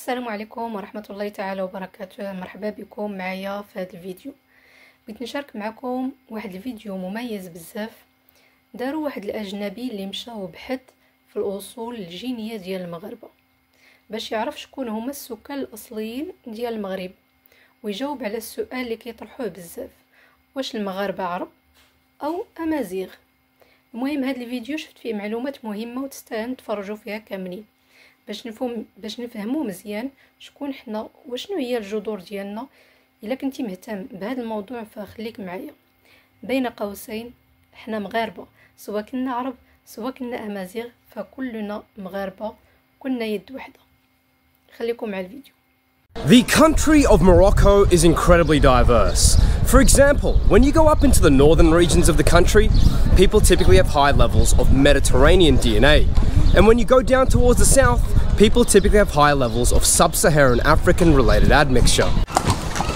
السلام عليكم ورحمه الله تعالى وبركاته. مرحبا بكم معايا في هذا الفيديو. بغيت نشارك معكم واحد الفيديو مميز بزاف داروا واحد الاجنبي اللي مشى وبحث في الاصول الجينيه ديال المغاربه باش يعرف شكون هما السكان الاصليين ديال المغرب ويجاوب على السؤال اللي كيطرحوه بزاف، واش المغاربه عرب او امازيغ؟ المهم هذا الفيديو شفت فيه معلومات مهمه وتستاهل تفرجوا فيها كاملين باش نفهموا مزيان شكون حنا وشنو هي الجذور ديالنا. الا كنتي مهتم بهذا الموضوع فخليك معايا. بين قوسين حنا مغاربه، سواء كنا عرب سواء كنا امازيغ فكلنا مغاربه، كلنا يد واحده. خليكم مع الفيديو. The country of Morocco is incredibly diverse. For example, when you go up into the northern regions of the country, people typically have high levels of Mediterranean DNA. And when you go down towards the south, people typically have high levels of sub-Saharan African related admixture.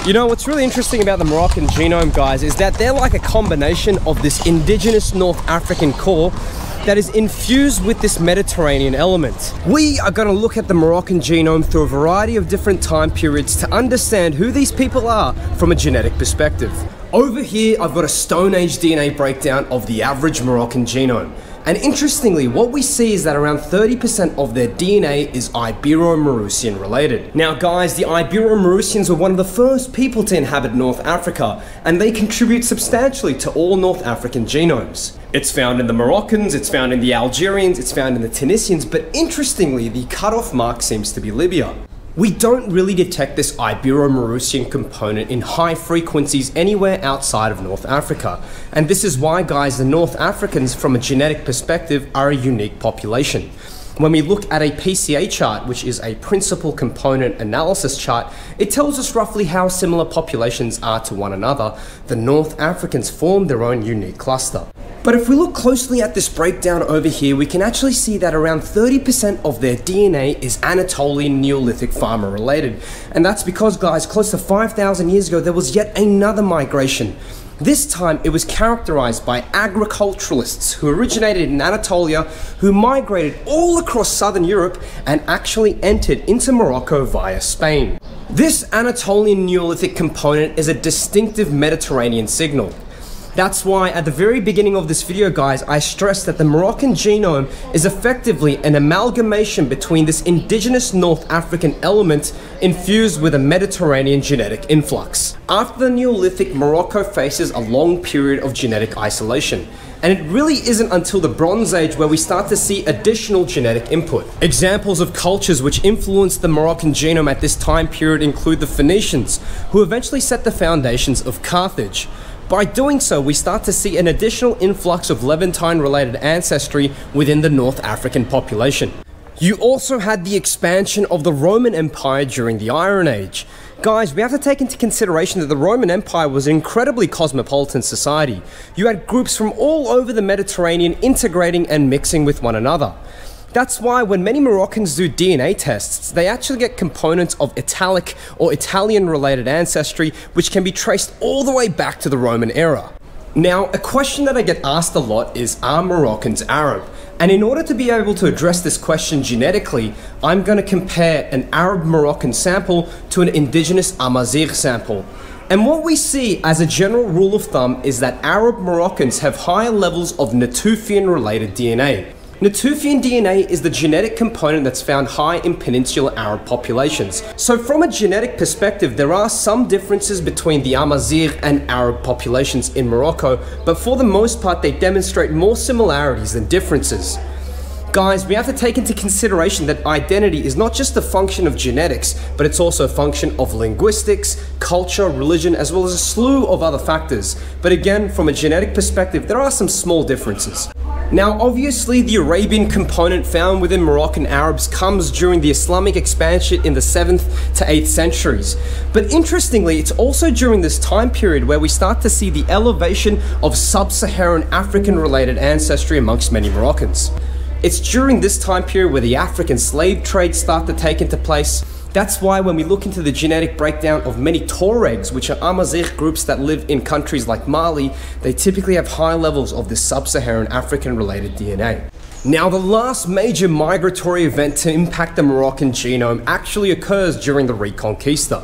You know, what's really interesting about the Moroccan genome, guys, is that they're like a combination of this indigenous North African core that is infused with this Mediterranean element. We are going to look at the Moroccan genome through a variety of different time periods to understand who these people are from a genetic perspective. Over here, I've got a Stone Age DNA breakdown of the average Moroccan genome. And interestingly, what we see is that around 30% of their DNA is Iberomaurusian related. Now guys, the Iberomaurusians were one of the first people to inhabit North Africa, and they contribute substantially to all North African genomes. It's found in the Moroccans, it's found in the Algerians, it's found in the Tunisians, but interestingly, the cutoff mark seems to be Libya. We don't really detect this Iberomaurusian component in high frequencies anywhere outside of North Africa. And this is why, guys, the North Africans from a genetic perspective are a unique population. When we look at a PCA chart, which is a principal component analysis chart, it tells us roughly how similar populations are to one another. The North Africans form their own unique cluster. But if we look closely at this breakdown over here, we can actually see that around 30% of their DNA is Anatolian Neolithic farmer related. And that's because, guys, close to 5,000 years ago, there was yet another migration. This time it was characterized by agriculturalists who originated in Anatolia, who migrated all across southern Europe and actually entered into Morocco via Spain. This Anatolian Neolithic component is a distinctive Mediterranean signal. That's why at the very beginning of this video, guys, I stressed that the Moroccan genome is effectively an amalgamation between this indigenous North African element infused with a Mediterranean genetic influx. After the Neolithic, Morocco faces a long period of genetic isolation. And it really isn't until the Bronze Age where we start to see additional genetic input. Examples of cultures which influenced the Moroccan genome at this time period include the Phoenicians, who eventually set the foundations of Carthage. By doing so, we start to see an additional influx of Levantine related ancestry within the North African population. You also had the expansion of the Roman Empire during the Iron Age. Guys, we have to take into consideration that the Roman Empire was an incredibly cosmopolitan society. You had groups from all over the Mediterranean integrating and mixing with one another. That's why when many Moroccans do DNA tests, they actually get components of Italic or Italian related ancestry, which can be traced all the way back to the Roman era. Now, a question that I get asked a lot is, are Moroccans Arab? And in order to be able to address this question genetically, I'm going to compare an Arab Moroccan sample to an indigenous Amazigh sample. And what we see as a general rule of thumb is that Arab Moroccans have higher levels of Natufian related DNA. Natufian DNA is the genetic component that's found high in peninsular Arab populations. So from a genetic perspective, there are some differences between the Amazigh and Arab populations in Morocco, but for the most part, they demonstrate more similarities than differences. Guys, we have to take into consideration that identity is not just a function of genetics, but it's also a function of linguistics, culture, religion, as well as a slew of other factors. But again, from a genetic perspective, there are some small differences. Now, obviously, the Arabian component found within Moroccan Arabs comes during the Islamic expansion in the 7th to 8th centuries. But interestingly, it's also during this time period where we start to see the elevation of sub-Saharan African-related ancestry amongst many Moroccans. It's during this time period where the African slave trade starts to take into place. That's why when we look into the genetic breakdown of many Tuaregs, which are Amazigh groups that live in countries like Mali, they typically have high levels of this sub-Saharan African related DNA. Now, the last major migratory event to impact the Moroccan genome actually occurs during the Reconquista.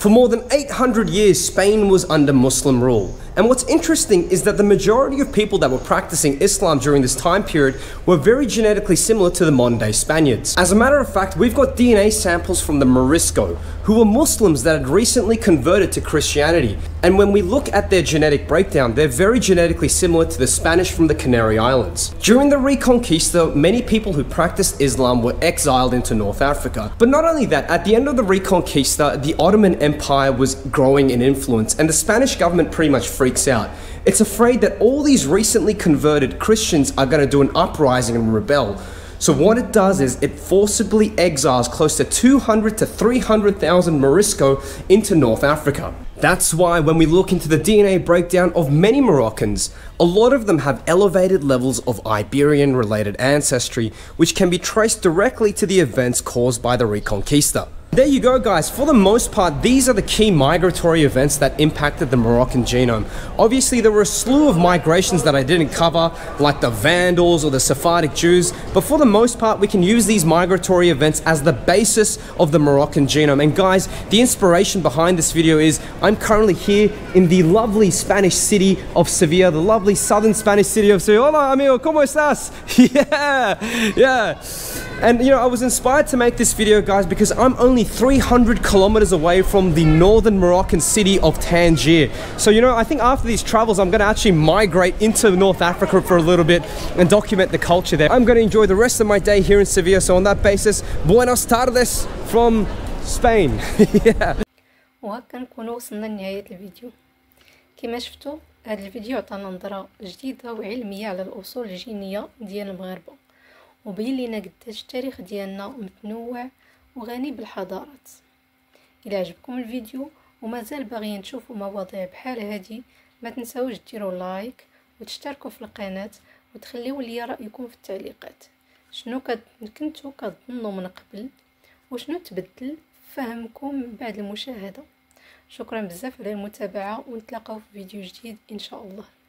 For more than 800 years, Spain was under Muslim rule. And what's interesting is that the majority of people that were practicing Islam during this time period were very genetically similar to the modern-day Spaniards. As a matter of fact, we've got DNA samples from the Morisco, who were Muslims that had recently converted to Christianity. And when we look at their genetic breakdown, they're very genetically similar to the Spanish from the Canary Islands. During the Reconquista, many people who practiced Islam were exiled into North Africa. But not only that, at the end of the Reconquista, the Ottoman Empire was growing in influence, and the Spanish government pretty much freaks out. It's afraid that all these recently converted Christians are going to do an uprising and rebel. So what it does is it forcibly exiles close to 200 to 300,000 Morisco into North Africa. That's why when we look into the DNA breakdown of many Moroccans, a lot of them have elevated levels of Iberian-related ancestry, which can be traced directly to the events caused by the Reconquista. There you go, guys. For the most part, these are the key migratory events that impacted the Moroccan genome. Obviously, there were a slew of migrations that I didn't cover, like the Vandals or the Sephardic Jews, but for the most part, we can use these migratory events as the basis of the Moroccan genome. And guys, the inspiration behind this video is I'm currently here in the lovely Spanish city of Sevilla, the lovely southern Spanish city of Sevilla. Hola, amigo, ¿cómo estás? Yeah. And you know, I was inspired to make this video, guys, because I'm only 300 kilometers away from the northern Moroccan city of Tangier. So, you know, I think after these travels, I'm going to actually migrate into North Africa for a little bit and document the culture there. I'm going to enjoy the rest of my day here in Sevilla. So on that basis, buenas tardes from Spain. Yeah. وكنكونوا وصلنا لنهاية الفيديو. كما شفتوا هذا الفيديو عطانا نظرة جديدة وعلمية على الأصول الجينية ديال المغاربة وبين لينا قداش التاريخ ديالنا متنوع وغني بالحضارات. الى عجبكم الفيديو ومازال باغيين تشوفوا مواضيع بحال هذه، ما تنساوش ديروا لايك وتشتركوا في القناه وتخليوا لي رايكم في التعليقات. شنو كنتو كتظنوا من قبل وشنو تبدل فهمكم من بعد المشاهده. شكرا بزاف على المتابعه ونتلاقاو في فيديو جديد ان شاء الله.